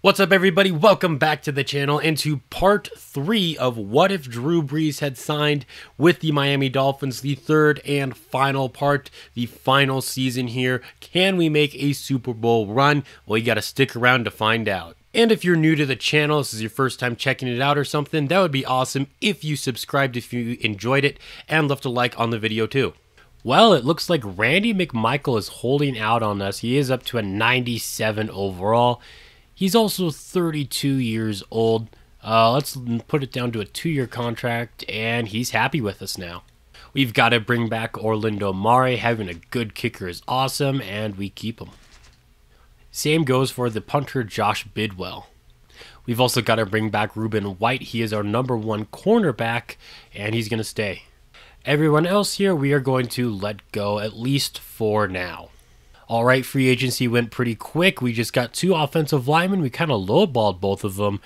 What's up, everybody? Welcome back to the channel and to part 3 of what if Drew Brees had signed with the Miami Dolphins, the third and final part, the final season here. Can we make a Super Bowl run? Well, you got to stick around to find out. And if you're new to the channel, this is your first time checking it out or something, that would be awesome if you subscribed, if you enjoyed it, and left a like on the video too. Well, it looks like Randy McMichael is holding out on us. He is up to a 97 overall. He's also 32 years old. Let's put it down to a 2-year contract, and he's happy with us now. We've got to bring back Orlando Mare. Having a good kicker is awesome, and we keep him. Same goes for the punter, Josh Bidwell. We've also got to bring back Reuben White. He is our #1 cornerback, and he's going to stay. Everyone else here, we are going to let go, at least for now. All right, free agency went pretty quick. We just got 2 offensive linemen. We kind of lowballed both of them.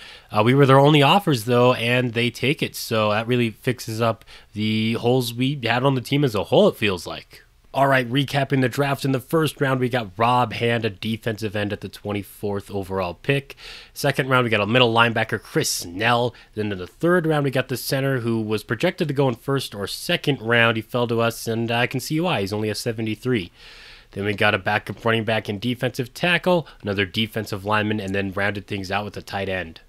We were their only offers, though, and they take it. So that really fixes up the holes we had on the team as a whole, it feels like. All right, recapping the draft. In the first round, we got Rob Hand, a defensive end at the 24th overall pick. Second round, we got a middle linebacker, Chris Snell. Then in the third round, we got the center who was projected to go in first or second round. He fell to us, and I can see why. He's only a 73. Then we got a backup running back and defensive tackle, another defensive lineman, and then rounded things out with a tight end.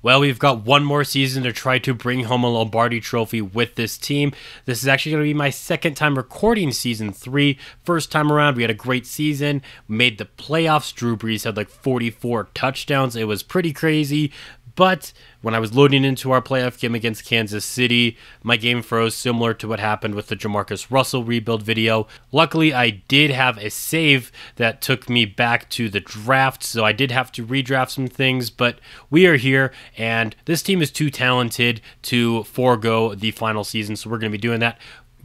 Well, we've got one more season to try to bring home a Lombardi trophy with this team. This is actually going to be my second time recording season 3. First time around, we had a great season, made the playoffs. Drew Brees had like 44 touchdowns. It was pretty crazy. But when I was loading into our playoff game against Kansas City, my game froze, similar to what happened with the Jamarcus Russell rebuild video. Luckily, I did have a save that took me back to the draft, so I did have to redraft some things, but we are here, and this team is too talented to forego the final season, so we're going to be doing that.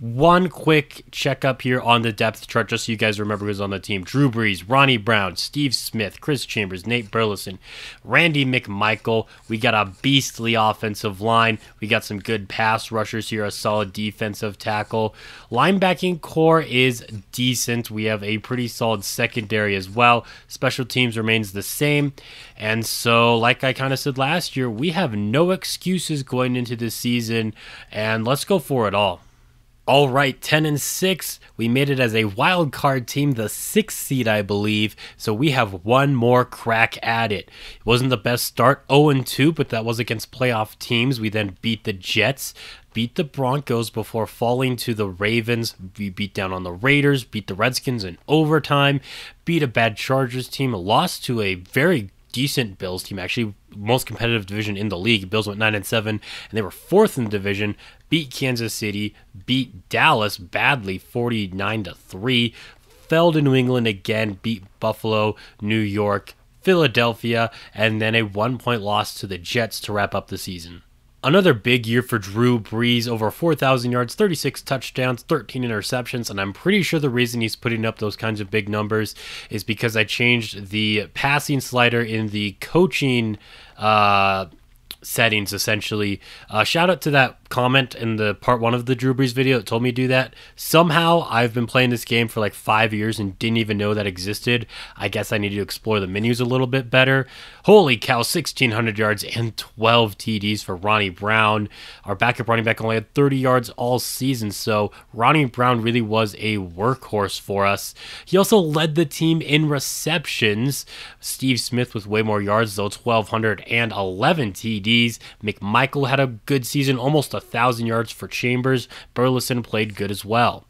One quick checkup here on the depth chart, just so you guys remember who's on the team. Drew Brees, Ronnie Brown, Steve Smith, Chris Chambers, Nate Burleson, Randy McMichael. We got a beastly offensive line. We got some good pass rushers here, a solid defensive tackle. Linebacking core is decent. We have a pretty solid secondary as well. Special teams remains the same. And so, like I kind of said last year, we have no excuses going into this season, and let's go for it all. All right, 10-6. We made it as a wild card team, the 6th seed, I believe. So we have one more crack at it. It wasn't the best start, 0-2, but that was against playoff teams. We then beat the Jets, beat the Broncos before falling to the Ravens. We beat down on the Raiders, beat the Redskins in overtime, beat a bad Chargers team, lost to a very decent Bills team, actually most competitive division in the league. Bills went 9-7, and they were 4th in the division. Beat Kansas City, beat Dallas badly, 49-3. Fell to New England again, beat Buffalo, New York, Philadelphia, and then a 1-point loss to the Jets to wrap up the season. Another big year for Drew Brees, over 4,000 yards, 36 touchdowns, 13 interceptions, and I'm pretty sure the reason he's putting up those kinds of big numbers is because I changed the passing slider in the coaching settings, essentially. Shout out to that comment in the part 1 of the Drew Brees video that told me to do that. Somehow, I've been playing this game for like 5 years and didn't even know that existed. I guess I need to explore the menus a little bit better. Holy cow, 1,600 yards and 12 TDs for Ronnie Brown. Our backup running back only had 30 yards all season, so Ronnie Brown really was a workhorse for us. He also led the team in receptions. Steve Smith with way more yards, though, 1,211 TDs. McMichael had a good season, almost 1,000 yards for Chambers. Burleson played good as well.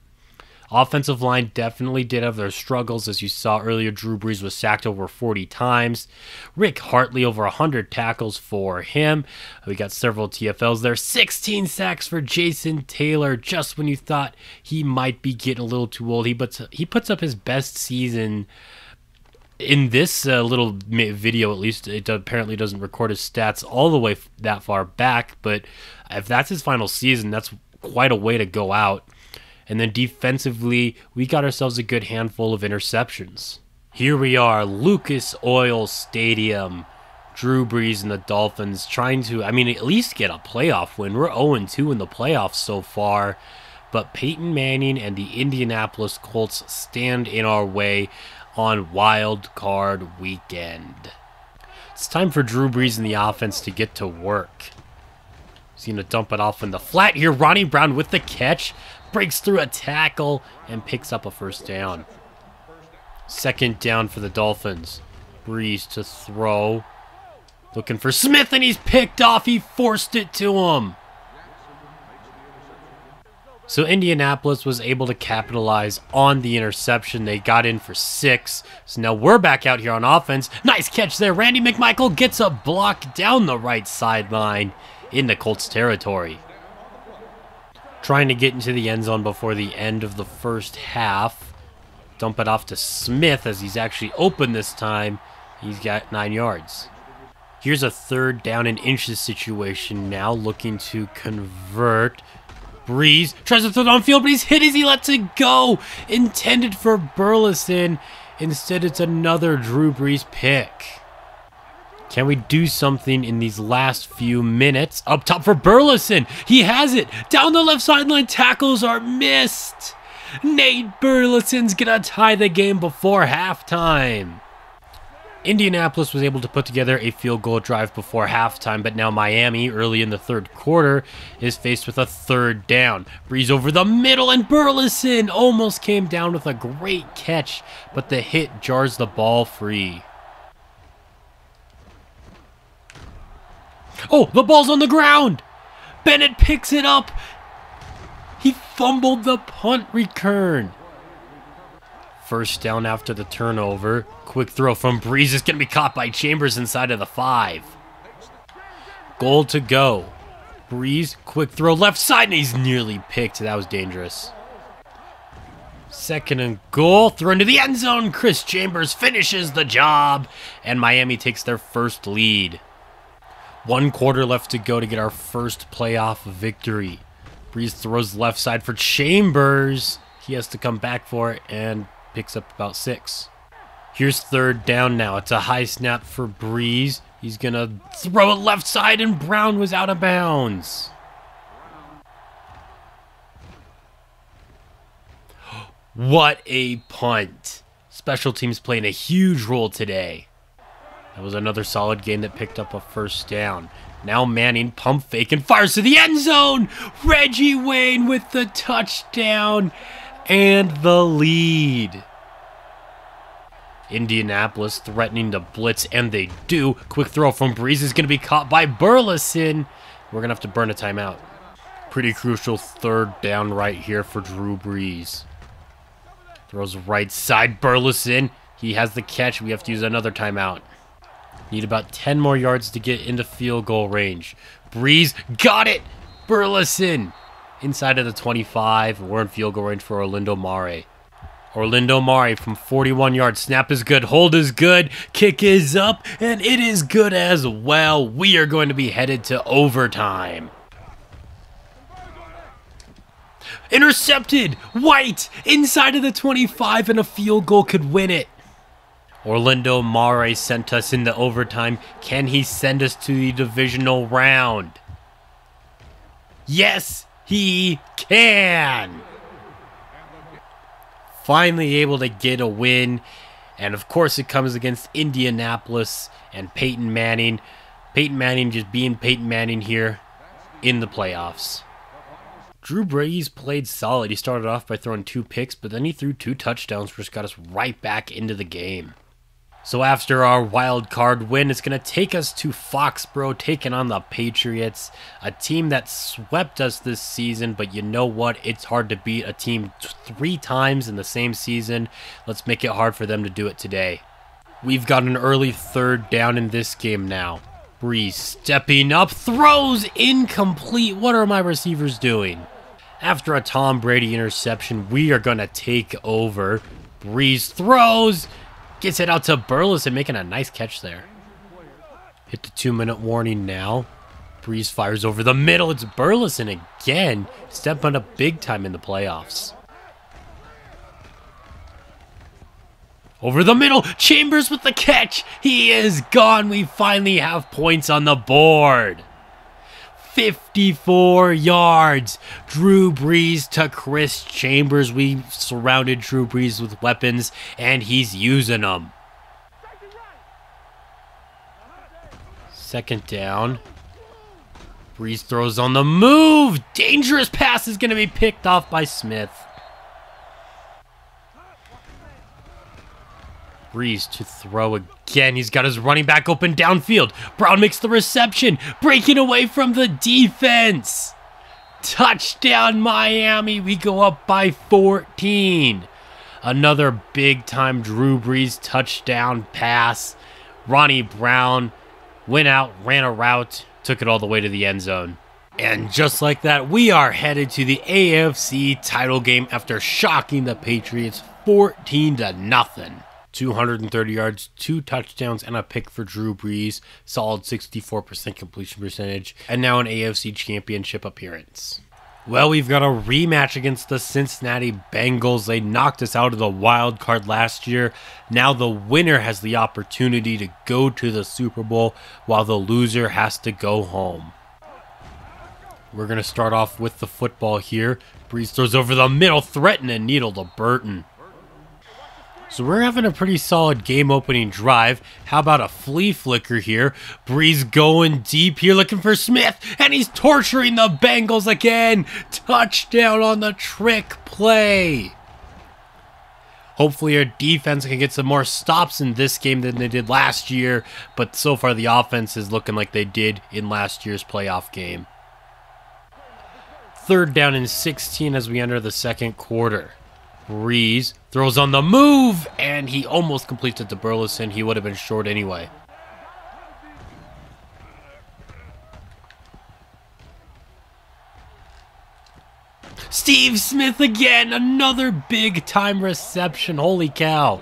Offensive line definitely did have their struggles. As you saw earlier, Drew Brees was sacked over 40 times. Rick Hartley, over 100 tackles for him. We got several TFLs there. 16 sacks for Jason Taylor. Just when you thought he might be getting a little too old, he puts up his best season in this little video. At least it apparently doesn't record his stats all the way that far back, but if that's his final season, that's quite a way to go out. And then defensively, we got ourselves a good handful of interceptions. Here we are, Lucas Oil Stadium. Drew Brees and the Dolphins trying to, I mean, at least get a playoff win. We're 0-2 in the playoffs so far, but Peyton Manning and the Indianapolis Colts stand in our way on wild card weekend. It's time for Drew Brees and the offense to get to work. He's going to dump it off in the flat here. Ronnie Brown with the catch. Breaks through a tackle and picks up a first down. Second down for the Dolphins. Brees to throw. Looking for Smith, and he's picked off. He forced it to him. So Indianapolis was able to capitalize on the interception. They got in for 6. So now we're back out here on offense. Nice catch there. Randy McMichael gets a block down the right sideline in the Colts territory. Trying to get into the end zone before the end of the first half. Dump it off to Smith as he's actually open this time. He's got 9 yards. Here's a third down and inches situation now, looking to convert. Brees tries to throw it downfield, but he's hit as he lets it go. Intended for Burleson. Instead, it's another Drew Brees pick. Can we do something in these last few minutes? Up top for Burleson. He has it. Down the left sideline, tackles are missed. Nate Burleson's going to tie the game before halftime. Indianapolis was able to put together a field goal drive before halftime, but now Miami, early in the third quarter, is faced with a third down. Brees over the middle, and Burleson almost came down with a great catch, but the hit jars the ball free. Oh, the ball's on the ground! Bennett picks it up! He fumbled the punt return. First down after the turnover. Quick throw from Brees. It's going to be caught by Chambers inside of the 5. Goal to go. Brees, quick throw left side, and he's nearly picked. That was dangerous. Second and goal. Throw into the end zone. Chris Chambers finishes the job, and Miami takes their first lead. One quarter left to go to get our first playoff victory. Brees throws left side for Chambers. He has to come back for it, and picks up about 6. Here's third down now. It's a high snap for Brees. He's going to throw it left side, and Brown was out of bounds. What a punt. Special teams playing a huge role today. That was another solid game that picked up a first down. Now Manning pump fake and fires to the end zone. Reggie Wayne with the touchdown and the lead. Indianapolis threatening to blitz, and they do. Quick throw from Brees is going to be caught by Burleson. We're going to have to burn a timeout. Pretty crucial third down right here for Drew Brees. Throws right side, Burleson. He has the catch. We have to use another timeout. Need about 10 more yards to get into field goal range. Brees got it. Burleson. Inside of the 25, we're in field goal range for Orlando Mare. Orlando Mare from 41 yards. Snap is good, hold is good, kick is up, and it is good as well. We are going to be headed to overtime. Intercepted! White inside of the 25, and a field goal could win it. Orlando Mare sent us into overtime. Can he send us to the divisional round? Yes! He can! Finally able to get a win. And of course it comes against Indianapolis and Peyton Manning. Peyton Manning just being Peyton Manning here in the playoffs. Drew Brees played solid. He started off by throwing 2 picks, but then he threw 2 touchdowns, which got us right back into the game. So after our wild card win, it's going to take us to Foxborough, taking on the Patriots, a team that swept us this season, but you know what? It's hard to beat a team 3 times in the same season. Let's make it hard for them to do it today. We've got an early third down in this game now. Brees stepping up, throws incomplete. What are my receivers doing? After a Tom Brady interception, we are going to take over. Brees throws. Gets it out to Burleson, making a nice catch there. Hit the 2-minute warning now. Brees fires over the middle. It's Burleson again, stepping up big time in the playoffs. Over the middle, Chambers with the catch. He is gone. We finally have points on the board. 54 yards. Drew Brees to Chris Chambers. We surrounded Drew Brees with weapons, and he's using them. Second down. Brees throws on the move. Dangerous pass is going to be picked off by Smith. Brees to throw again. He's got his running back open downfield. Brown makes the reception. Breaking away from the defense. Touchdown, Miami. We go up by 14. Another big-time Drew Brees touchdown pass. Ronnie Brown went out, ran a route, took it all the way to the end zone. And just like that, we are headed to the AFC title game after shocking the Patriots 14-0. 230 yards, 2 touchdowns, and a pick for Drew Brees. Solid 64% completion percentage, and now an AFC championship appearance. Well, we've got a rematch against the Cincinnati Bengals. They knocked us out of the wild card last year. Now the winner has the opportunity to go to the Super Bowl, while the loser has to go home. We're going to start off with the football here. Brees throws over the middle, threatening a needle to Burton. So we're having a pretty solid game-opening drive. How about a flea flicker here? Brees going deep here, looking for Smith, and he's torturing the Bengals again. Touchdown on the trick play. Hopefully our defense can get some more stops in this game than they did last year, but so far the offense is looking like they did in last year's playoff game. Third down and 16 as we enter the second quarter. Brees throws on the move, and he almost completes it to Burleson. He would have been short anyway. Steve Smith again, another big-time reception. Holy cow.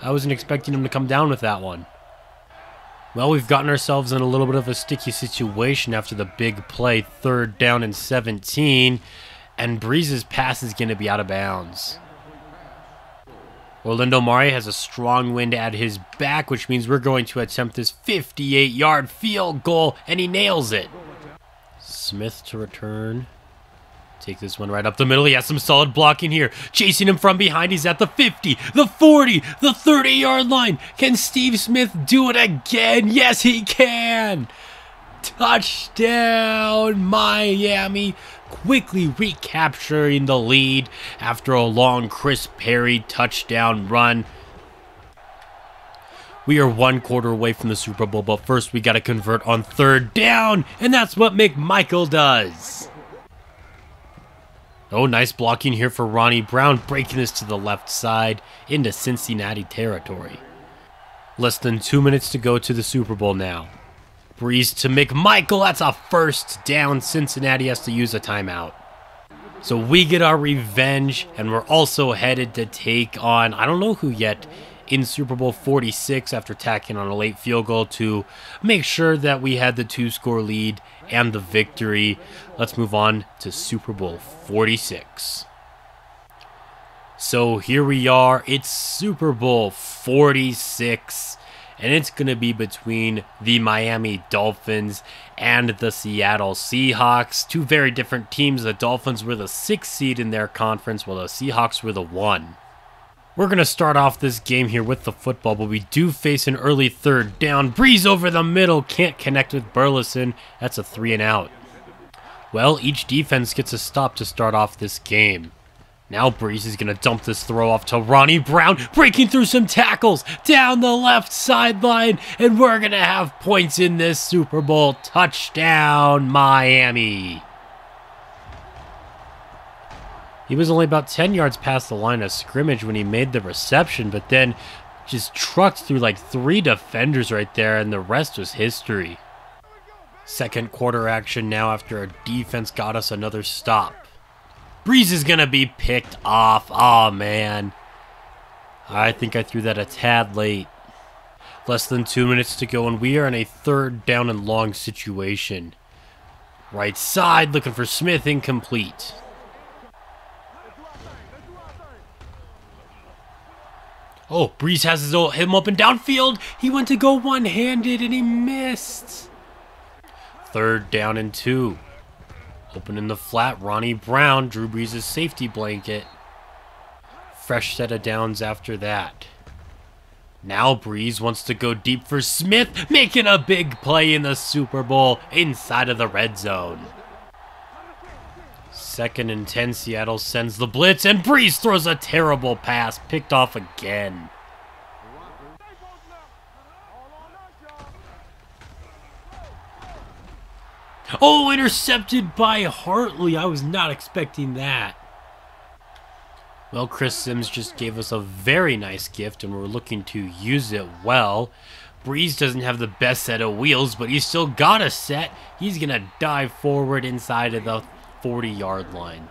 I wasn't expecting him to come down with that one. Well, we've gotten ourselves in a little bit of a sticky situation after the big play. Third down and 17, and Brees' pass is going to be out of bounds. Orlando Mare has a strong wind at his back, which means we're going to attempt this 58-yard field goal, and he nails it. Smith to return. Take this one right up the middle. He has some solid blocking here. Chasing him from behind. He's at the 50, the 40, the 30-yard line. Can Steve Smith do it again? Yes, he can. Touchdown, Miami. Quickly recapturing the lead after a long Chris Perry touchdown run. We are one quarter away from the Super Bowl, but first we got to convert on third down, and that's what McMichael does. Oh, nice blocking here for Ronnie Brown, breaking this to the left side into Cincinnati territory. Less than 2 minutes to go to the Super Bowl now. Brees to McMichael, that's a first down. Cincinnati has to use a timeout. So we get our revenge, and we're also headed to take on, I don't know who yet, in Super Bowl 46 after tacking on a late field goal to make sure that we had the 2-score lead and the victory. Let's move on to Super Bowl 46. So here we are, it's Super Bowl 46. And it's going to be between the Miami Dolphins and the Seattle Seahawks. Two very different teams. The Dolphins were the 6th seed in their conference, while the Seahawks were the 1. We're going to start off this game here with the football, but we do face an early third down. Brees over the middle. Can't connect with Burleson. That's a 3 and out. Well, each defense gets a stop to start off this game. Now Brees is going to dump this throw off to Ronnie Brown, breaking through some tackles down the left sideline, and we're going to have points in this Super Bowl. Touchdown, Miami. He was only about 10 yards past the line of scrimmage when he made the reception, but then just trucked through like 3 defenders right there, and the rest was history. Second quarter action now after our defense got us another stop. Brees is going to be picked off. Aw, man. I think I threw that a tad late. Less than 2 minutes to go, and we are in a third down and long situation. Right side, looking for Smith, incomplete. Oh, Brees has him up and downfield. He went to go one-handed, and he missed. Third down and 2. Open in the flat, Ronnie Brown, Drew Brees' safety blanket. Fresh set of downs after that. Now Brees wants to go deep for Smith, making a big play in the Super Bowl inside of the red zone. Second and 10, Seattle sends the blitz, and Brees throws a terrible pass, picked off again. Oh, intercepted by Hartley. I was not expecting that. Well, Chris Sims just gave us a very nice gift, and we're looking to use it well. Brees doesn't have the best set of wheels, but he's still got a set. He's going to dive forward inside of the 40-yard line.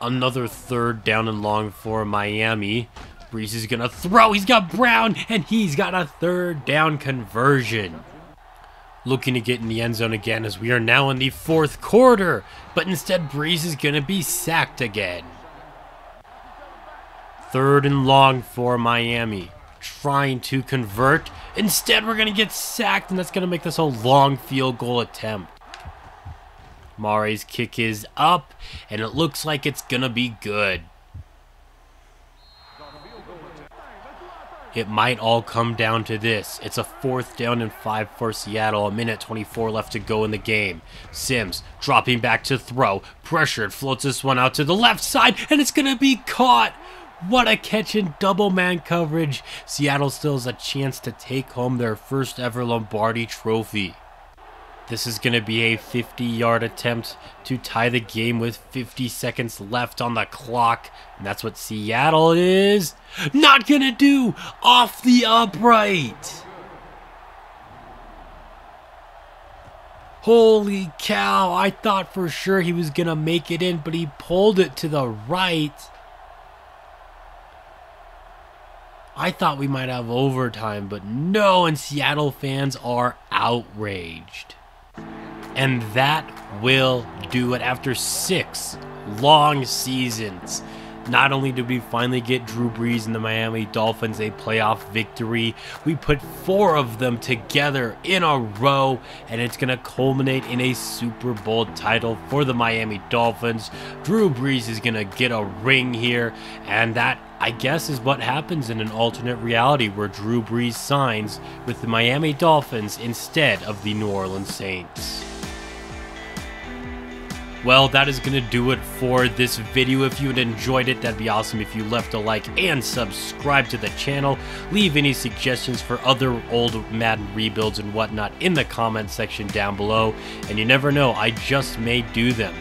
Another third down and long for Miami. Brees is going to throw. He's got Brown, and he's got a third down conversion. Looking to get in the end zone again, as we are now in the fourth quarter. But instead, Brees is going to be sacked again. Third and long for Miami, trying to convert. Instead, we're going to get sacked, and that's going to make this a long field goal attempt. Mare's kick is up, and it looks like it's going to be good. It might all come down to this. It's a fourth down and 5 for Seattle. A minute 24 left to go in the game. Sims dropping back to throw. Pressured, floats this one out to the left side, and it's going to be caught. What a catch in double man coverage. Seattle still has a chance to take home their first ever Lombardi trophy. This is going to be a 50-yard attempt to tie the game with 50 seconds left on the clock. And that's what Seattle is not going to do. Off the upright. Holy cow. I thought for sure he was going to make it in, but he pulled it to the right. I thought we might have overtime, but no, and Seattle fans are outraged. And that will do it after 6 long seasons. Not only did we finally get Drew Brees and the Miami Dolphins a playoff victory, we put 4 of them together in a row, and it's going to culminate in a Super Bowl title for the Miami Dolphins. Drew Brees is going to get a ring here, and that, I guess, is what happens in an alternate reality where Drew Brees signs with the Miami Dolphins instead of the New Orleans Saints. Well, that is going to do it for this video. If you had enjoyed it, that'd be awesome if you left a like and subscribe to the channel. Leave any suggestions for other old Madden rebuilds and whatnot in the comment section down below. And you never know, I just may do them.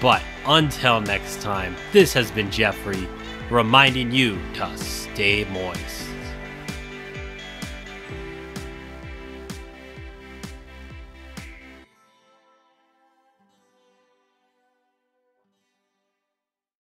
But until next time, this has been Jeffrey, reminding you to stay moist.